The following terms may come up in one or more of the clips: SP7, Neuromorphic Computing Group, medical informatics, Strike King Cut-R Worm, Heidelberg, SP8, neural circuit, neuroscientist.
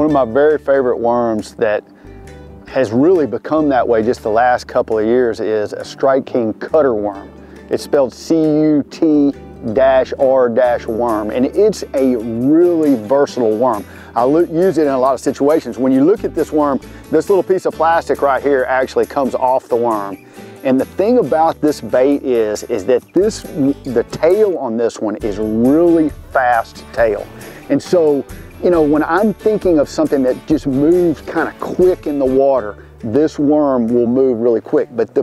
One of my very favorite worms that has really become that way just the last couple of years is a Strike King Cut-R Worm. It's spelled CUT-R worm, and it's a really versatile worm. I use it in a lot of situations. When you look at this worm, this little piece of plastic right here actually comes off the worm. And the thing about this bait is that the tail on this one is really fast tail. And so, you know, when I'm thinking of something that just moves kind of quick in the water, this worm will move really quick. But the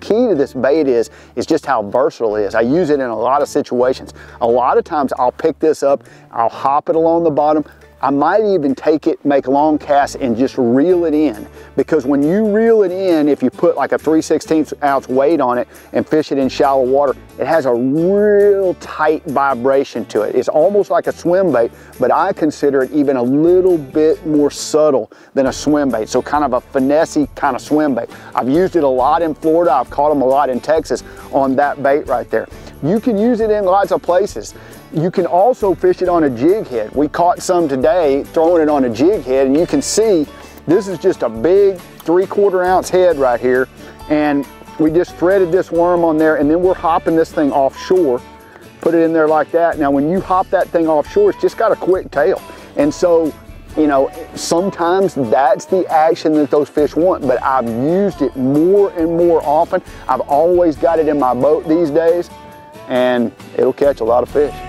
key to this bait is just how versatile it is. I use it in a lot of situations. A lot of times I'll pick this up, I'll hop it along the bottom. I might even take it, make long casts, and just reel it in. Because when you reel it in, if you put like a 3/16 ounce weight on it and fish it in shallow water, it has a real tight vibration to it. It's almost like a swim bait, but I consider it even a little bit more subtle than a swim bait. So kind of a finessey kind of swim bait. I've used it a lot in Florida. I've caught them a lot in Texas on that bait right there. You can use it in lots of places. You can also fish it on a jig head. We caught some today throwing it on a jig head, and you can see this is just a big 3/4 ounce head right here, and we just threaded this worm on there, and then we're hopping this thing offshore, put it in there like that. Now when you hop that thing offshore, it's just got a quick tail, and so, you know, sometimes that's the action that those fish want, but I've used it more and more often. I've always got it in my boat these days, and it'll catch a lot of fish.